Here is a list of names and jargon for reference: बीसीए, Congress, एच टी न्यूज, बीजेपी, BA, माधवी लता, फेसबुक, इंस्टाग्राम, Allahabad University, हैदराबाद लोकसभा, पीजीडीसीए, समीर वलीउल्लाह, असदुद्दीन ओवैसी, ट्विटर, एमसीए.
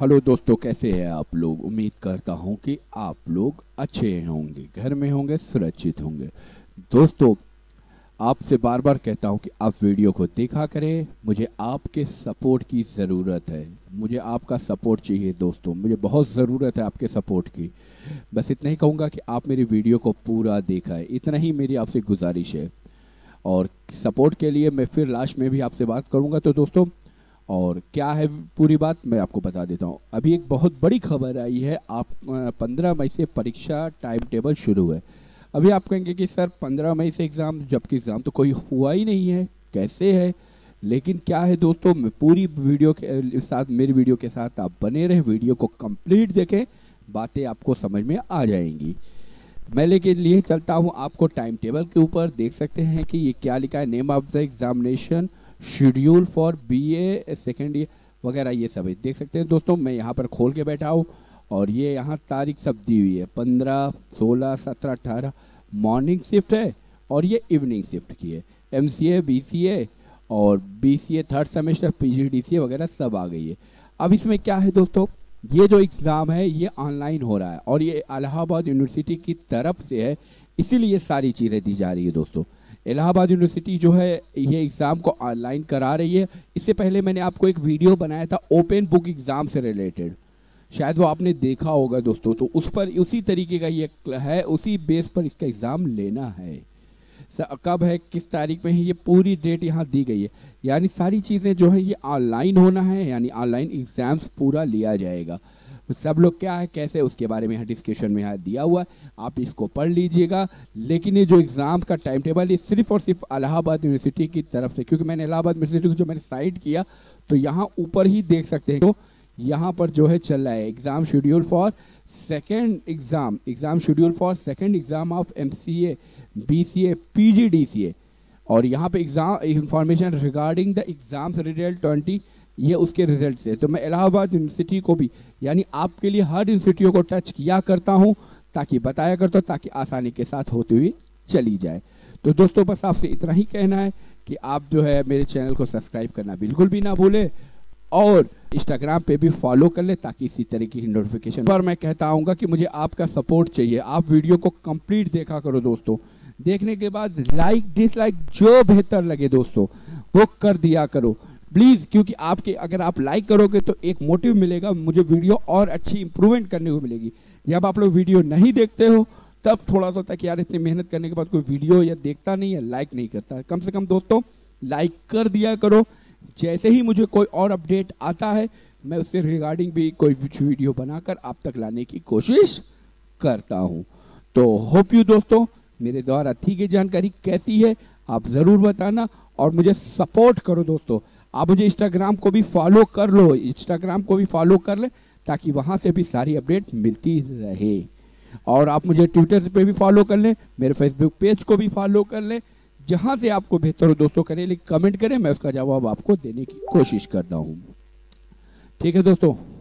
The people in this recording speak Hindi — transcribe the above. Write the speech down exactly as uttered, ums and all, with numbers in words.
हेलो दोस्तों, कैसे हैं आप लोग। उम्मीद करता हूं कि आप लोग अच्छे होंगे, घर में होंगे, सुरक्षित होंगे। दोस्तों, आपसे बार बार कहता हूं कि आप वीडियो को देखा करें। मुझे आपके सपोर्ट की ज़रूरत है, मुझे आपका सपोर्ट चाहिए दोस्तों, मुझे बहुत ज़रूरत है आपके सपोर्ट की। बस इतना ही कहूँगा कि आप मेरी वीडियो को पूरा देखा है, इतना ही मेरी आपसे गुजारिश है। और सपोर्ट के लिए मैं फिर लास्ट में भी आपसे बात करूँगा। तो दोस्तों, और क्या है पूरी बात मैं आपको बता देता हूँ। अभी एक बहुत बड़ी खबर आई है। आप पंद्रह मई से परीक्षा टाइम टेबल शुरू है। अभी आप कहेंगे कि सर पंद्रह मई से एग्ज़ाम, जबकि एग्ज़ाम तो कोई हुआ ही नहीं है, कैसे है। लेकिन क्या है दोस्तों, मैं पूरी वीडियो के साथ, मेरी वीडियो के साथ आप बने रहें, वीडियो को कंप्लीट देखें, बातें आपको समझ में आ जाएंगी। मैं लेके लिए चलता हूँ आपको टाइम टेबल के ऊपर। देख सकते हैं कि ये क्या लिखा है, name of the examination schedule for BA second year वगैरह, ये सब देख सकते हैं दोस्तों। मैं यहाँ पर खोल के बैठा हूँ और ये यहाँ तारीख सब दी हुई है, पंद्रह, सोलह, सत्रह, अठारह। मॉर्निंग शिफ्ट है और ये इवनिंग शिफ्ट की है। एमसीए, बीसीए और बीसीए थर्ड सेमेस्टर, पीजीडीसीए वगैरह सब आ गई है। अब इसमें क्या है दोस्तों, ये जो एग्ज़ाम है ये ऑनलाइन हो रहा है और ये इलाहाबाद यूनिवर्सिटी की तरफ से है, इसीलिए सारी चीज़ें दी जा रही है दोस्तों। इलाहाबाद यूनिवर्सिटी जो है ये एग्ज़ाम को ऑनलाइन करा रही है। इससे पहले मैंने आपको एक वीडियो बनाया था ओपन बुक एग्ज़ाम से रिलेटेड, शायद वो आपने देखा होगा दोस्तों। तो उस पर उसी तरीके का ये है, उसी बेस पर इसका एग्ज़ाम लेना है। कब है, किस तारीख में है, ये पूरी डेट यहाँ दी गई है। यानी सारी चीज़ें जो है ये ऑनलाइन होना है, यानी ऑनलाइन एग्ज़ाम्स पूरा लिया जाएगा। सब लोग क्या है, कैसे, उसके बारे में यहाँ डिस्कशन में यहाँ दिया हुआ है, आप इसको पढ़ लीजिएगा। लेकिन ये जो एग्ज़ाम का टाइम टेबल ये सिर्फ और सिर्फ इलाहाबाद यूनिवर्सिटी की तरफ से, क्योंकि मैंने इलाहाबाद यूनिवर्सिटी को जो मैंने साइड किया तो यहाँ ऊपर ही देख सकते हैं, तो यहाँ पर जो है चल रहा है exam schedule for second exam, exam schedule for second exam of M C A, B C A, P G D C A. और यहाँ पर exam information regarding the exams result twenty, ये उसके रिजल्ट से। तो मैं इलाहाबाद यूनिवर्सिटी को भी, यानी आपके लिए हर यूनिवर्सिटियों को टच किया करता हूँ, ताकि बताया करता हूँ, ताकि आसानी के साथ होते हुए चली जाए। तो दोस्तों, बस आपसे इतना ही कहना है कि आप जो है मेरे चैनल को सब्सक्राइब करना बिल्कुल भी ना भूलें और इंस्टाग्राम पे भी फॉलो कर ले, ताकि इसी तरीके की नोटिफिकेशन पर मैं कहता हूँ कि मुझे आपका सपोर्ट चाहिए। आप वीडियो को कंप्लीट देखा करो दोस्तों, देखने के बाद लाइक डिसलाइक जो बेहतर लगे दोस्तों वो कर दिया करो प्लीज़, क्योंकि आपके अगर आप लाइक करोगे तो एक मोटिव मिलेगा मुझे वीडियो और अच्छी इंप्रूवमेंट करने को मिलेगी। जब आप लोग वीडियो नहीं देखते हो तब थोड़ा सा होता है कि यार इतनी मेहनत करने के बाद कोई वीडियो या देखता नहीं है, लाइक नहीं करता। कम से कम दोस्तों लाइक कर दिया करो। जैसे ही मुझे कोई और अपडेट आता है मैं उससे रिगार्डिंग भी कोई वीडियो बनाकर आप तक लाने की कोशिश करता हूँ। तो होप यू दोस्तों, मेरे द्वारा थी गई जानकारी कैसी है आप ज़रूर बताना और मुझे सपोर्ट करो दोस्तों। आप मुझे इंस्टाग्राम को भी फॉलो कर लो, इंस्टाग्राम को भी फॉलो कर ले, ताकि वहाँ से भी सारी अपडेट मिलती रहे। और आप मुझे ट्विटर पे भी फॉलो कर लें, मेरे फेसबुक पेज को भी फॉलो कर लें। जहाँ से आपको बेहतर हो दोस्तों करें, लेकिन कमेंट करें, मैं उसका जवाब आपको देने की कोशिश करता हूँ। ठीक है दोस्तों।